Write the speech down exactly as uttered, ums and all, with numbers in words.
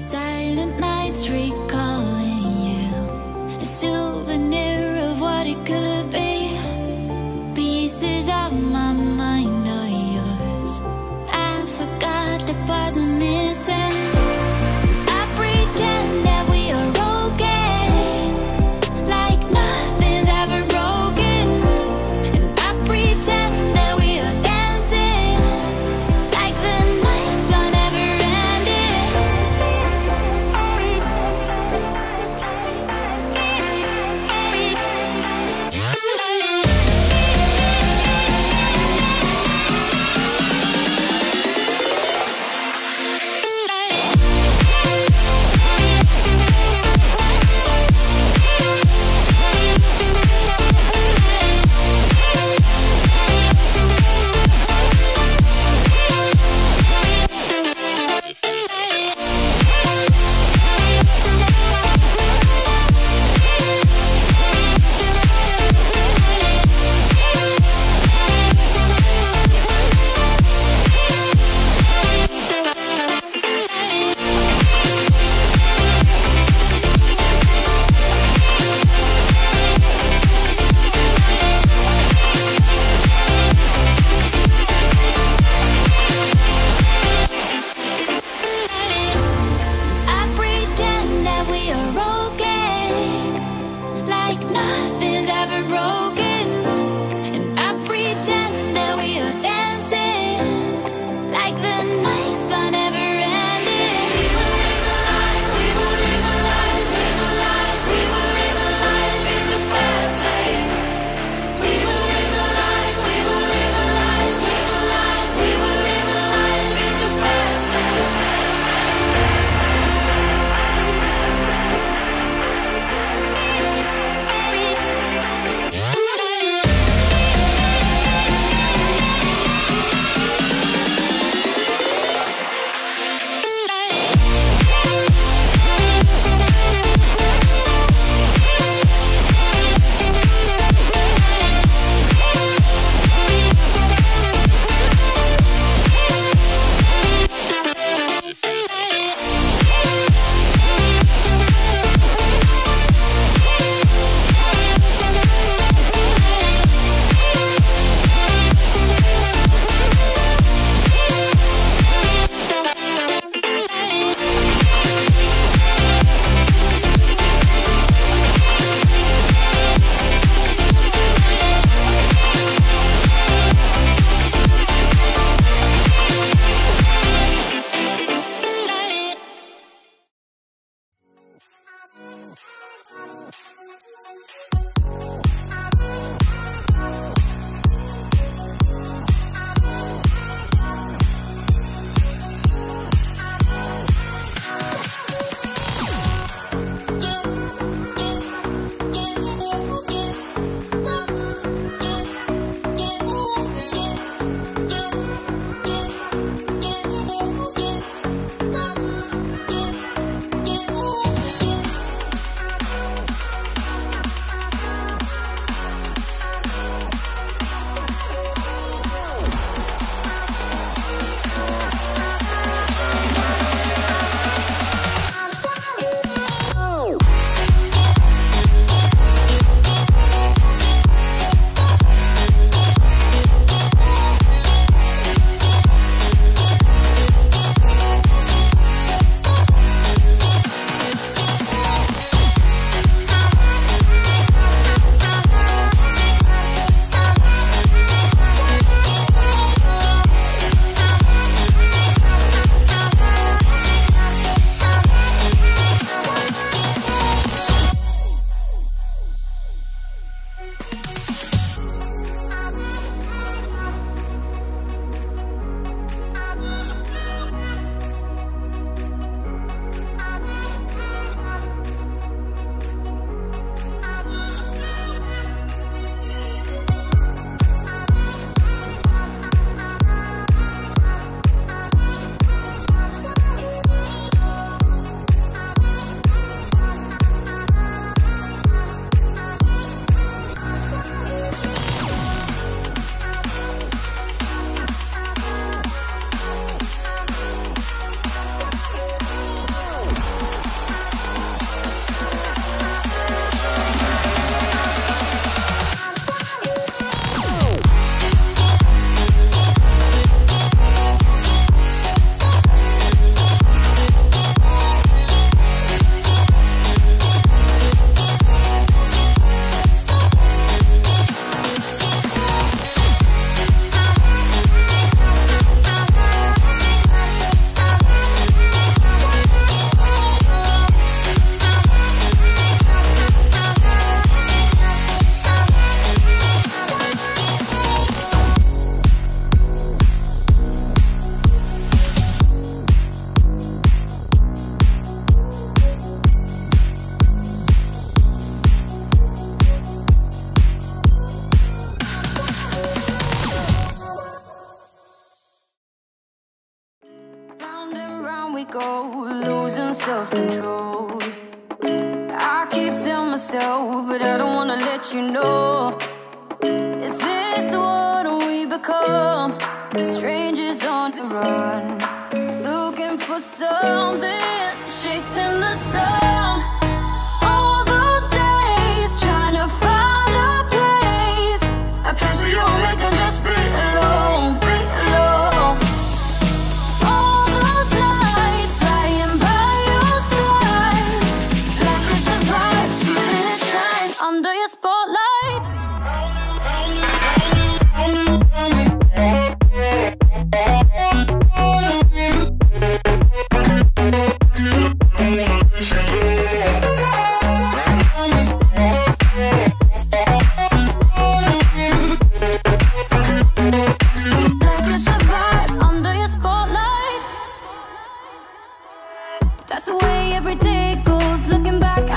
Silent nights recalling you, a souvenir of what it could be. Pieces of my mind are yours. I forgot the parts I'm missing. I pretend that we are okay, like nothing's ever broken. And I pretend that we are dancing, like the nights are never ending. we go, losing self-control. I keep telling myself, but I don't wanna let you know. Is this what we become? Strangers on the run, looking for something, chasing the sun. That's the way every day goes, looking back.